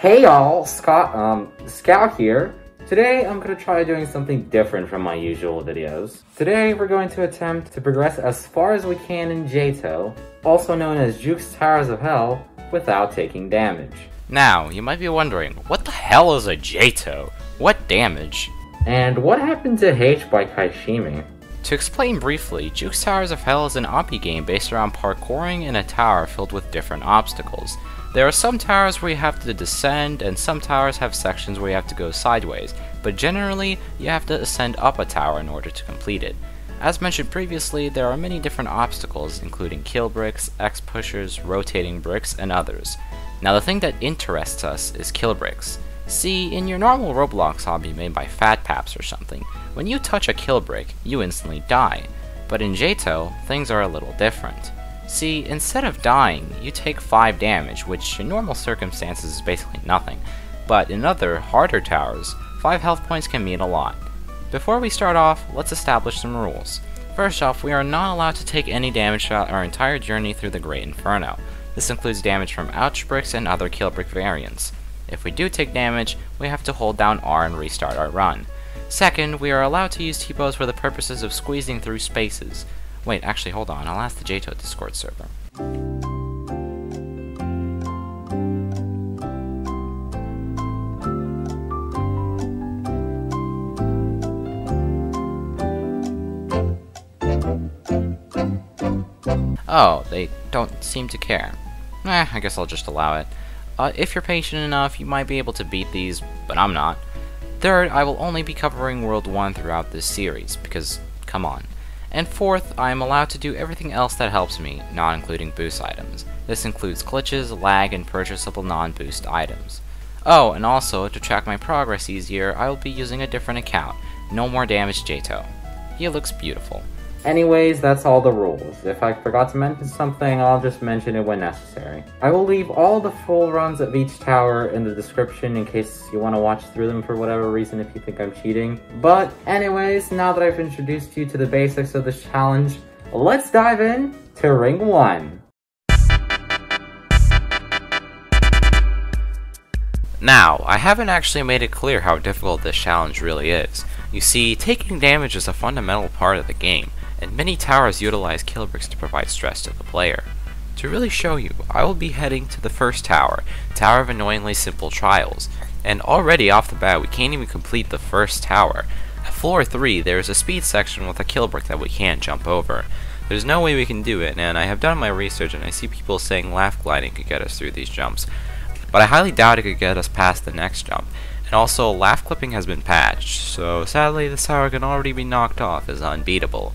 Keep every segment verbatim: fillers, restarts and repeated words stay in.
Hey y'all, Scott, um, Scout here. Today I'm gonna try doing something different from my usual videos. Today we're going to attempt to progress as far as we can in J TO, also known as Juke's Towers of Hell, without taking damage. Now, you might be wondering, what the hell is a J TO? What damage? And what happened to H by Kaishimi? To explain briefly, Juke's Towers of Hell is an O P I game based around parkouring in a tower filled with different obstacles. There are some towers where you have to descend, and some towers have sections where you have to go sideways, but generally, you have to ascend up a tower in order to complete it. As mentioned previously, there are many different obstacles, including kill bricks, X-pushers, rotating bricks, and others. Now the thing that interests us is kill bricks. See, in your normal Roblox hobby made by fat paps or something, when you touch a kill brick, you instantly die. But in J TO, things are a little different. See, instead of dying, you take five damage, which in normal circumstances is basically nothing, but in other, harder towers, five health points can mean a lot. Before we start off, let's establish some rules. First off, we are not allowed to take any damage throughout our entire journey through the Great Inferno. This includes damage from ouch bricks and other kill brick variants. If we do take damage, we have to hold down R and restart our run. Second, we are allowed to use T-Bows for the purposes of squeezing through spaces. Wait, actually, hold on, I'll ask the J TO Discord server. Oh, they don't seem to care. Eh, I guess I'll just allow it. Uh, if you're patient enough, you might be able to beat these, but I'm not. Third, I will only be covering World one throughout this series, because, come on. And fourth, I am allowed to do everything else that helps me, not including boost items. This includes glitches, lag, and purchasable non-boost items. Oh, and also, to track my progress easier, I will be using a different account. No more damage J TO. He looks beautiful. Anyways, that's all the rules. If I forgot to mention something, I'll just mention it when necessary. I will leave all the full runs of each tower in the description in case you want to watch through them for whatever reason if you think I'm cheating. But anyways, now that I've introduced you to the basics of this challenge, let's dive in to Ring one. Now, I haven't actually made it clear how difficult this challenge really is. You see, taking damage is a fundamental part of the game, and many towers utilize kill bricks to provide stress to the player. To really show you, I will be heading to the first tower, Tower of Annoyingly Simple Trials, and already off the bat we can't even complete the first tower. At floor three there is a speed section with a kill brick that we can't jump over. There's no way we can do it, and I have done my research and I see people saying laugh gliding could get us through these jumps, but I highly doubt it could get us past the next jump. And also, laugh clipping has been patched, so sadly this tower can already be knocked off as unbeatable.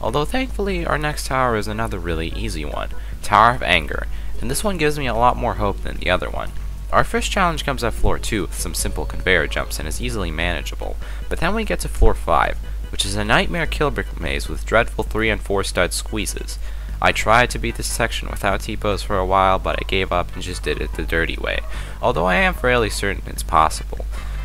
Although thankfully, our next tower is another really easy one, Tower of Anger, and this one gives me a lot more hope than the other one. Our first challenge comes at floor two with some simple conveyor jumps and is easily manageable, but then we get to floor five, which is a nightmare kill brick maze with dreadful three and four stud squeezes. I tried to beat this section without T-Bows for a while, but I gave up and just did it the dirty way, although I am fairly certain it's possible.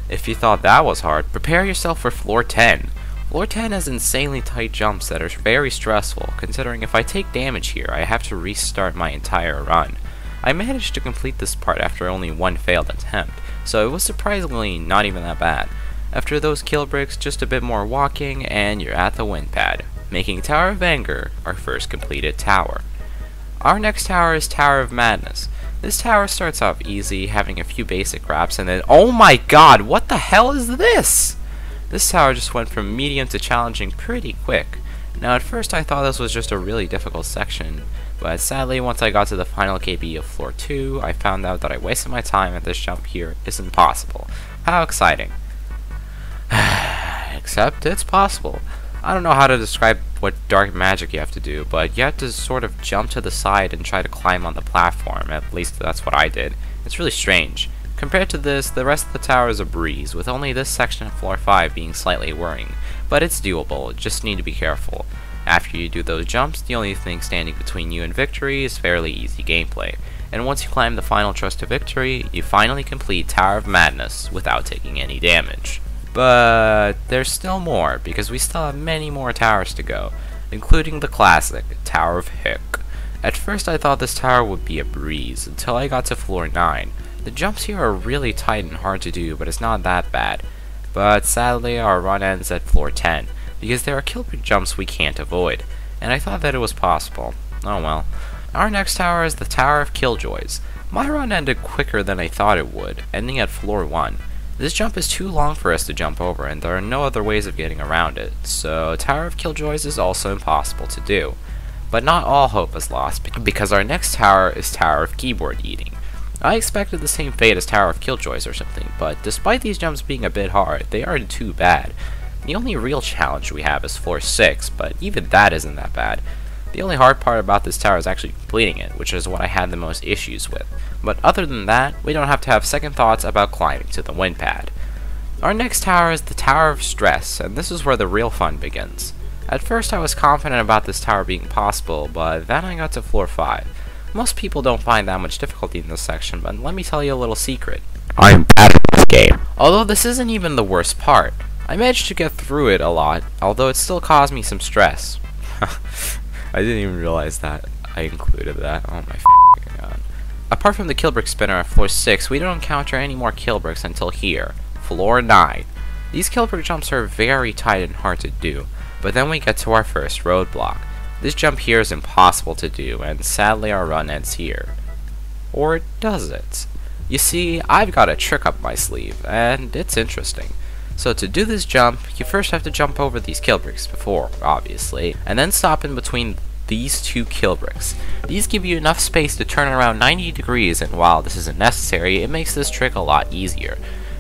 If you thought that was hard, prepare yourself for floor ten. Floor ten has insanely tight jumps that are very stressful, considering if I take damage here, I have to restart my entire run. I managed to complete this part after only one failed attempt, so it was surprisingly not even that bad. After those kill bricks, just a bit more walking, and you're at the win pad, making Tower of Anger our first completed tower. Our next tower is Tower of Madness. This tower starts off easy, having a few basic wraps, and then oh my god, what the hell is this? This tower just went from medium to challenging pretty quick. Now at first I thought this was just a really difficult section, but sadly once I got to the final K B of floor two, I found out that I wasted my time at this jump here isn't possible. How exciting. Except it's possible. I don't know how to describe what dark magic you have to do, but you have to sort of jump to the side and try to climb on the platform, at least that's what I did. It's really strange. Compared to this, the rest of the tower is a breeze, with only this section of floor five being slightly worrying, but it's doable, just need to be careful. After you do those jumps, the only thing standing between you and victory is fairly easy gameplay, and once you climb the final thrust to victory, you finally complete Tower of Madness without taking any damage. But there's still more, because we still have many more towers to go, including the classic, Tower of Heck. At first I thought this tower would be a breeze, until I got to floor nine. The jumps here are really tight and hard to do, but it's not that bad. But sadly, our run ends at floor ten, because there are kill jumps we can't avoid, and I thought that it was possible. Oh well. Our next tower is the Tower of Killjoys. My run ended quicker than I thought it would, ending at floor one. This jump is too long for us to jump over, and there are no other ways of getting around it, so Tower of Killjoys is also impossible to do. But not all hope is lost, because our next tower is Tower of Keyboard Eating. I expected the same fate as Tower of Killjoys or something, but despite these jumps being a bit hard, they aren't too bad. The only real challenge we have is floor six, but even that isn't that bad. The only hard part about this tower is actually completing it, which is what I had the most issues with. But other than that, we don't have to have second thoughts about climbing to the win pad. Our next tower is the Tower of Stress, and this is where the real fun begins. At first I was confident about this tower being possible, but then I got to floor five. Most people don't find that much difficulty in this section, but let me tell you a little secret. I am bad at this game. Although this isn't even the worst part. I managed to get through it a lot, although it still caused me some stress. I didn't even realize that I included that. Oh my f***ing god. Apart from the killbrick spinner at floor six, we don't encounter any more killbricks until here, floor nine. These killbrick jumps are very tight and hard to do, but then we get to our first roadblock. This jump here is impossible to do, and sadly our run ends here. Or does it? You see, I've got a trick up my sleeve, and it's interesting. So to do this jump, you first have to jump over these killbricks before, obviously, and then stop in between these two killbricks. These give you enough space to turn around ninety degrees, and while this isn't necessary, it makes this trick a lot easier.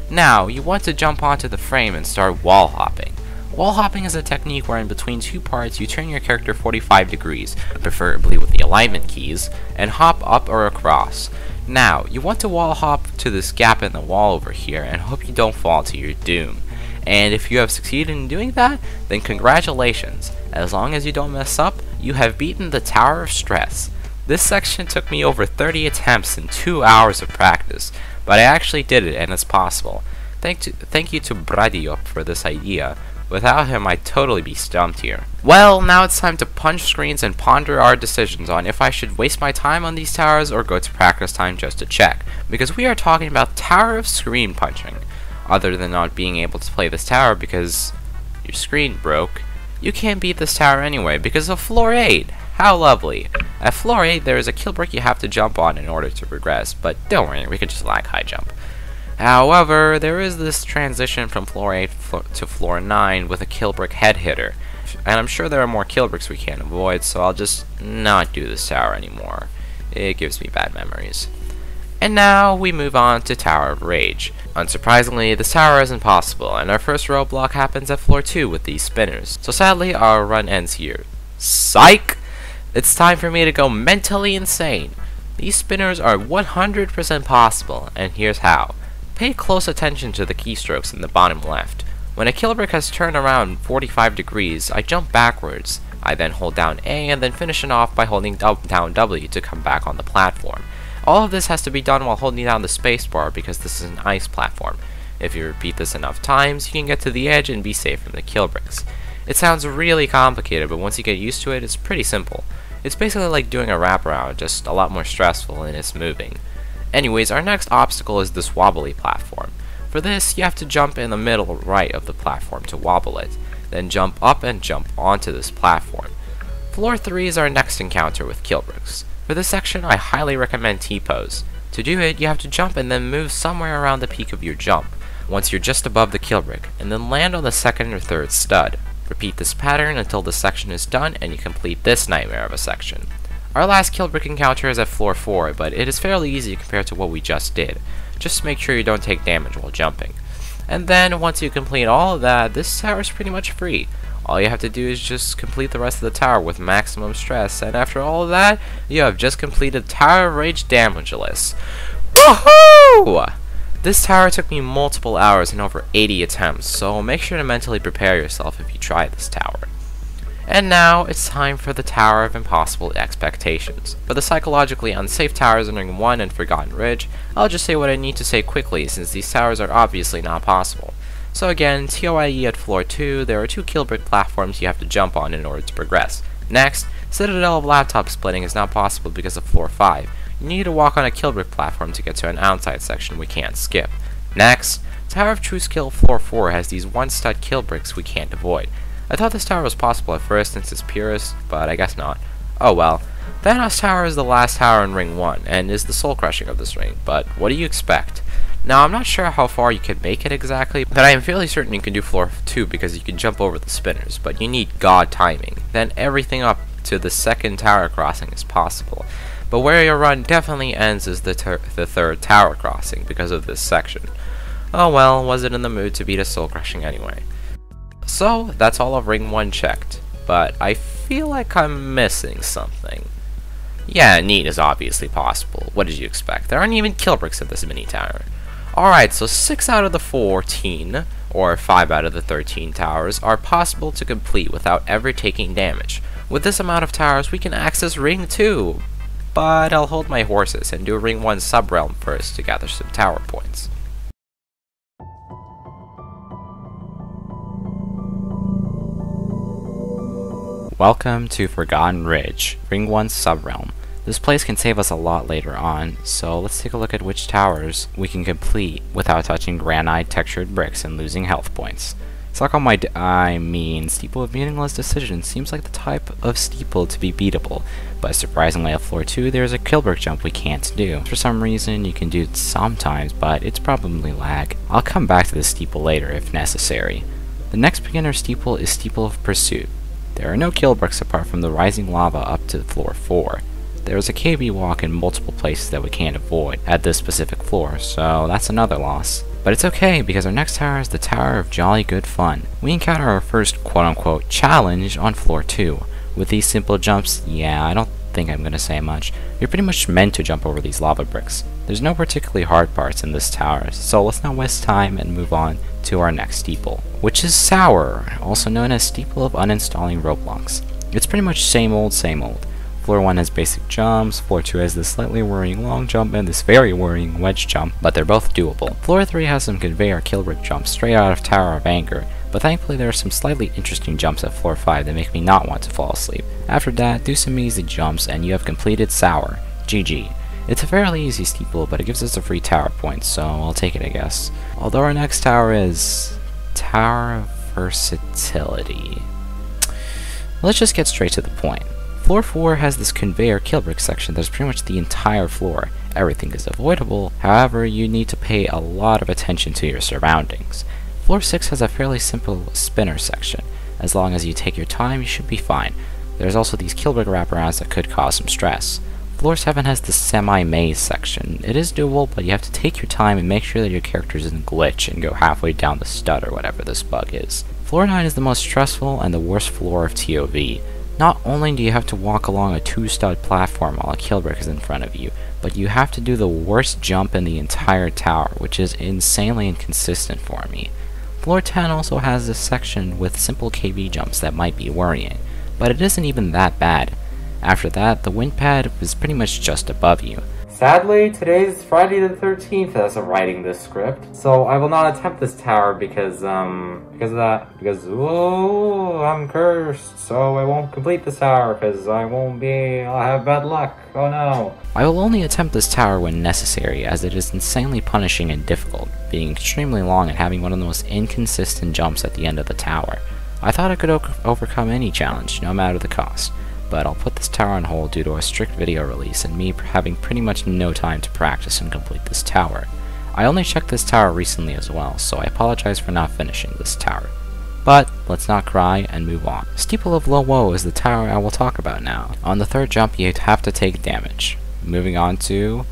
Now, you want to jump onto the frame and start wall hopping. Wall hopping is a technique where in between two parts you turn your character forty-five degrees, preferably with the alignment keys, and hop up or across. Now, you want to wall hop to this gap in the wall over here and hope you don't fall to your doom. And if you have succeeded in doing that, then congratulations. As long as you don't mess up, you have beaten the Tower of Stress. This section took me over thirty attempts and two hours of practice, but I actually did it and it's possible. Thank, to, thank you to Bradyop for this idea. Without him, I'd totally be stumped here. Well, now it's time to punch screens and ponder our decisions on if I should waste my time on these towers or go to practice time just to check, because we are talking about Tower of Screen Punching. Other than not being able to play this tower because your screen broke, you can't beat this tower anyway because of floor eight. How lovely. At floor eight, there is a kill brick you have to jump on in order to progress, but don't worry, we can just lag high jump. However, there is this transition from floor eight to floor nine with a killbrick head hitter, and I'm sure there are more killbricks we can't avoid, so I'll just not do this tower anymore. It gives me bad memories. And now we move on to Tower of Rage. Unsurprisingly, this tower is impossible, and our first roadblock happens at floor two with these spinners, so sadly our run ends here. Psych! It's time for me to go mentally insane. These spinners are one hundred percent possible, and here's how. Pay close attention to the keystrokes in the bottom left. When a killbrick has turned around forty-five degrees, I jump backwards. I then hold down A and then finish it off by holding down W to come back on the platform. All of this has to be done while holding down the spacebar because this is an ice platform. If you repeat this enough times, you can get to the edge and be safe from the killbricks. It sounds really complicated, but once you get used to it, it's pretty simple. It's basically like doing a wraparound, just a lot more stressful and it's moving. Anyways, our next obstacle is this wobbly platform. For this, you have to jump in the middle right of the platform to wobble it, then jump up and jump onto this platform. Floor three is our next encounter with killbricks. For this section, I highly recommend T-Bows. To do it, you have to jump and then move somewhere around the peak of your jump, once you're just above the killbrick, and then land on the second or third stud. Repeat this pattern until the section is done and you complete this nightmare of a section. Our last killbrick encounter is at floor four, but it is fairly easy compared to what we just did. Just make sure you don't take damage while jumping. And then, once you complete all of that, this tower is pretty much free. All you have to do is just complete the rest of the tower with maximum stress, and after all of that, you have just completed Tower of Rage Damageless. Woohoo! This tower took me multiple hours and over eighty attempts, so make sure to mentally prepare yourself if you try this tower. And now, it's time for the Tower of Impossible Expectations. For the psychologically unsafe towers in Ring one and Forgotten Ridge, I'll just say what I need to say quickly since these towers are obviously not possible. So again, TOIE at floor two, there are two killbrick platforms you have to jump on in order to progress. Next, Citadel of Laptop Splitting is not possible because of floor five. you need to walk on a kill brick platform to get to an outside section we can't skip. Next, Tower of True Skill floor four has these one stud kill bricks we can't avoid. I thought this tower was possible at first since it's purest, but I guess not. Oh well. Thanos Tower is the last tower in Ring one, and is the soul crushing of this ring, but what do you expect? Now, I'm not sure how far you can make it exactly, but I am fairly certain you can do floor two because you can jump over the spinners, but you need god timing. Then everything up to the second tower crossing is possible, but where your run definitely ends is the, ter the third tower crossing because of this section. Oh well, wasn't in the mood to beat a soul crushing anyway. So, that's all of Ring one checked, but I feel like I'm missing something. Yeah, neat is obviously possible. What did you expect? There aren't even kill bricks at this mini tower. Alright, so six out of the fourteen, or five out of the thirteen towers, are possible to complete without ever taking damage. With this amount of towers, we can access Ring two! But I'll hold my horses and do Ring one subrealm first to gather some tower points. Welcome to Forgotten Ridge, Ring one subrealm. This place can save us a lot later on, so let's take a look at which towers we can complete without touching granite textured bricks and losing health points. Suck on my d I mean, Steeple of Meaningless Decision seems like the type of steeple to be beatable, but surprisingly at floor two there is a kill brick jump we can't do. For some reason you can do it sometimes, but it's probably lag. I'll come back to this steeple later if necessary. The next beginner steeple is Steeple of Pursuit. There are no kill bricks apart from the rising lava up to floor four. There is a K B walk in multiple places that we can't avoid at this specific floor, so that's another loss. But it's okay, because our next tower is the Tower of Jolly Good Fun. We encounter our first quote-unquote challenge on floor two. With these simple jumps, yeah, I don't think I'm gonna say much. You're pretty much meant to jump over these lava bricks. There's no particularly hard parts in this tower, so let's not waste time and move on to our next steeple, which is Sour, also known as Steeple of Uninstalling Roblox. It's pretty much same old, same old. Floor one has basic jumps, Floor two has this slightly worrying long jump and this very worrying wedge jump, but they're both doable. Floor three has some conveyor kill brick jumps straight out of Tower of Anger, but thankfully there are some slightly interesting jumps at Floor five that make me not want to fall asleep. After that, do some easy jumps and you have completed Sour. G G. It's a fairly easy steeple, but it gives us a free tower point, so I'll take it I guess. Although our next tower is... Tower of Versatility. Let's just get straight to the point. Floor four has this conveyor kill brick section that's pretty much the entire floor. Everything is avoidable, however you need to pay a lot of attention to your surroundings. Floor six has a fairly simple spinner section. As long as you take your time, you should be fine. There's also these kill brick wraparounds that could cause some stress. Floor seven has the semi-maze section. It is doable, but you have to take your time and make sure that your character doesn't glitch and go halfway down the stud or whatever this bug is. Floor nine is the most stressful and the worst floor of T O V. Not only do you have to walk along a two stud platform while a kill brick is in front of you, but you have to do the worst jump in the entire tower, which is insanely inconsistent for me. Floor ten also has this section with simple K B jumps that might be worrying, but it isn't even that bad. After that, the wind pad is pretty much just above you. Sadly, today is Friday the thirteenth as I'm writing this script, so I will not attempt this tower because, um, because of that, because, oh, I'm cursed, so I won't complete this tower because I won't be, I'll have bad luck, oh no. I will only attempt this tower when necessary, as it is insanely punishing and difficult, being extremely long and having one of the most inconsistent jumps at the end of the tower. I thought I could o overcome any challenge, no matter the cost. But I'll put this tower on hold due to a strict video release and me having pretty much no time to practice and complete this tower. I only checked this tower recently as well, so I apologize for not finishing this tower. But let's not cry and move on. Steeple of Low Woe is the tower I will talk about now. On the third jump you have to take damage. Moving on to...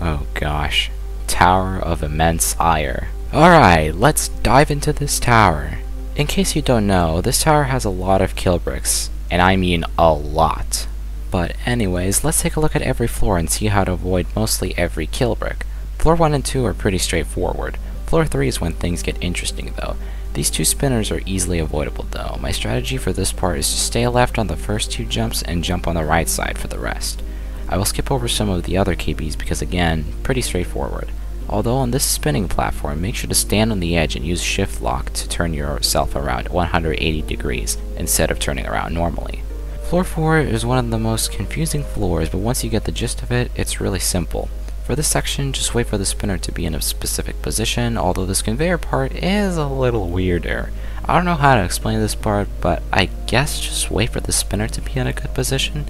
oh gosh. Tower of Immense Ire. Alright, let's dive into this tower. In case you don't know, this tower has a lot of kill bricks. And I mean a lot. But anyways, let's take a look at every floor and see how to avoid mostly every kill brick. Floor one and two are pretty straightforward. Floor three is when things get interesting though. These two spinners are easily avoidable though. My strategy for this part is to stay left on the first two jumps and jump on the right side for the rest. I will skip over some of the other K Bs because again, pretty straightforward. Although on this spinning platform, make sure to stand on the edge and use shift lock to turn yourself around one hundred eighty degrees instead of turning around normally. Floor four is one of the most confusing floors, but once you get the gist of it, it's really simple. For this section, just wait for the spinner to be in a specific position, although this conveyor part is a little weirder. I don't know how to explain this part, but I guess just wait for the spinner to be in a good position.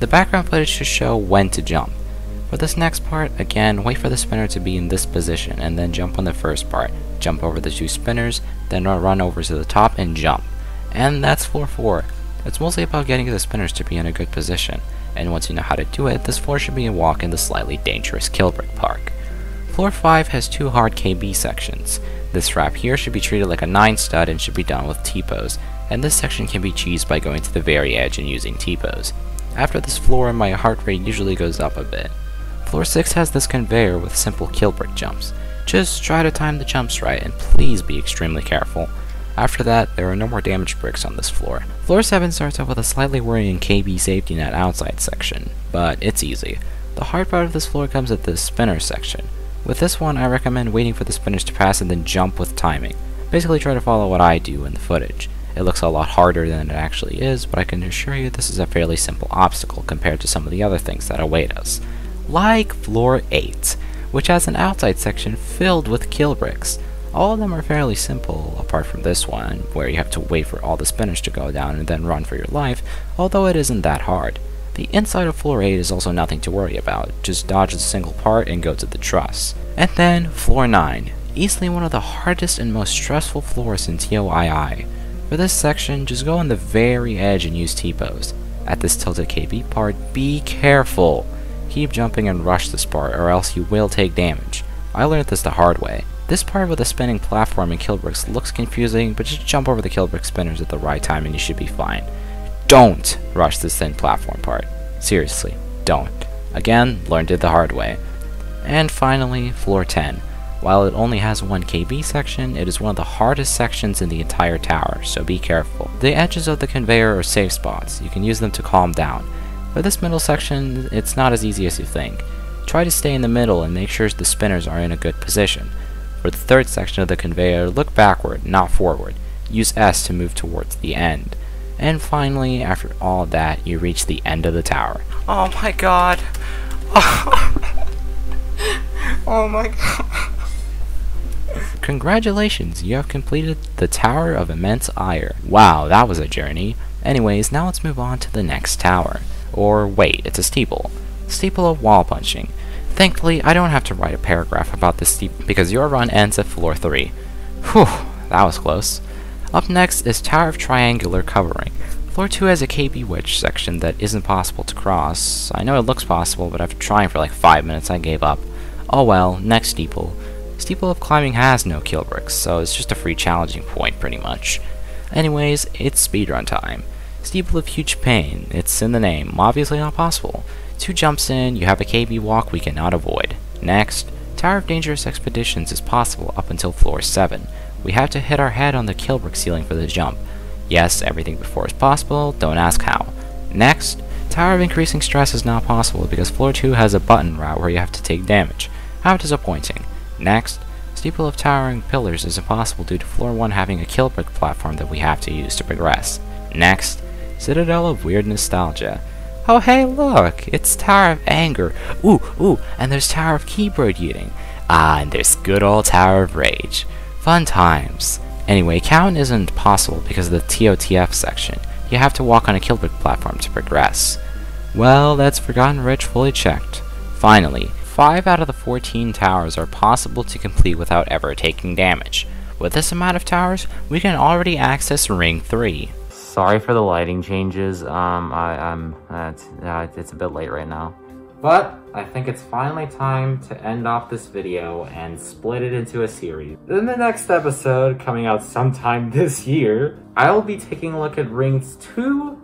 The background footage should show when to jump. For this next part, again, wait for the spinner to be in this position, and then jump on the first part. Jump over the two spinners, then run over to the top and jump. And that's floor four. It's mostly about getting the spinners to be in a good position, and once you know how to do it, this floor should be a walk in the slightly dangerous Kilbrick Park. Floor five has two hard K B sections. This wrap here should be treated like a nine stud and should be done with T-Bows, and this section can be cheesed by going to the very edge and using T-Bows. After this floor, my heart rate usually goes up a bit. Floor six has this conveyor with simple Kilbrick jumps. Just try to time the jumps right, and please be extremely careful. After that, there are no more damage bricks on this floor. Floor seven starts off with a slightly worrying K B safety net outside section, but it's easy. The hard part of this floor comes at the spinner section. With this one, I recommend waiting for the spinners to pass and then jump with timing. Basically try to follow what I do in the footage. It looks a lot harder than it actually is, but I can assure you this is a fairly simple obstacle compared to some of the other things that await us. Like floor eight, which has an outside section filled with kill bricks. All of them are fairly simple, apart from this one, where you have to wait for all the spinners to go down and then run for your life, although it isn't that hard. The inside of floor eight is also nothing to worry about, just dodge a single part and go to the truss. And then, floor nine, easily one of the hardest and most stressful floors in T O I I. For this section, just go on the very edge and use T-Bows. At this tilted K B part, be careful! Keep jumping and rush this part, or else you will take damage. I learned this the hard way. This part with the spinning platform and Kilbricks looks confusing, but just jump over the Kilbrick spinners at the right time and you should be fine. Don't rush this thin platform part. Seriously, don't. Again, learned it the hard way. And finally, floor ten. While it only has one K B section, it is one of the hardest sections in the entire tower, so be careful. The edges of the conveyor are safe spots. You can use them to calm down. For this middle section, it's not as easy as you think. Try to stay in the middle and make sure the spinners are in a good position. For the third section of the conveyor, look backward, not forward. Use S to move towards the end. And finally, after all that, you reach the end of the tower. Oh my god! Oh my god! Congratulations, you have completed the Tower of Immense Ire. Wow, that was a journey. Anyways, now let's move on to the next tower. Or wait, it's a steeple. Steeple of Wall Punching. Thankfully, I don't have to write a paragraph about this steeple because your run ends at floor three. Whew, that was close. Up next is Tower of Triangular Covering. Floor two has a K B Witch section that isn't possible to cross. I know it looks possible, but after trying for like five minutes I gave up. Oh well, next steeple. Steeple of Climbing has no kill bricks, so it's just a free challenging point pretty much. Anyways, it's speedrun time. Steeple of Huge Pain, it's in the name, obviously not possible. Two jumps in, you have a K B walk we cannot avoid. Next, Tower of Dangerous Expeditions is possible up until floor seven. We have to hit our head on the Kilbrick ceiling for the jump. Yes, everything before is possible, don't ask how. Next, Tower of Increasing Stress is not possible because floor two has a button route where you have to take damage. How disappointing. Next, Steeple of Towering Pillars is impossible due to floor one having a Kilbrick platform that we have to use to progress. Next, Citadel of Weird Nostalgia. Oh hey look, it's Tower of Anger, ooh, ooh, and there's Tower of Keyboard Eating. Ah, and there's good old Tower of Rage. Fun times. Anyway, count isn't possible because of the T O T F section. You have to walk on a Kilbrick platform to progress. Well, that's Forgotten Ridge fully checked. Finally, five out of the fourteen towers are possible to complete without ever taking damage. With this amount of towers, we can already access Ring three. Sorry for the lighting changes, um, I, I'm, uh, it's, uh, it's a bit late right now. But, I think it's finally time to end off this video and split it into a series. In the next episode, coming out sometime this year, I'll be taking a look at rings two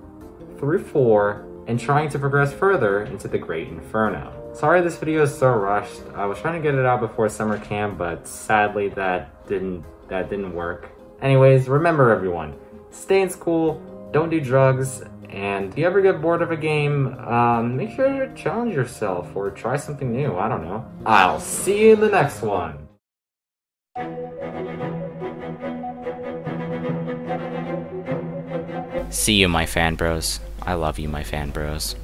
through four and trying to progress further into the Great Inferno. Sorry this video is so rushed, I was trying to get it out before summer camp, but sadly that didn't, that didn't work. Anyways, remember everyone. Stay in school, don't do drugs, and if you ever get bored of a game, um, make sure to challenge yourself or try something new, I don't know. I'll see you in the next one! See you, my fan bros. I love you, my fan bros.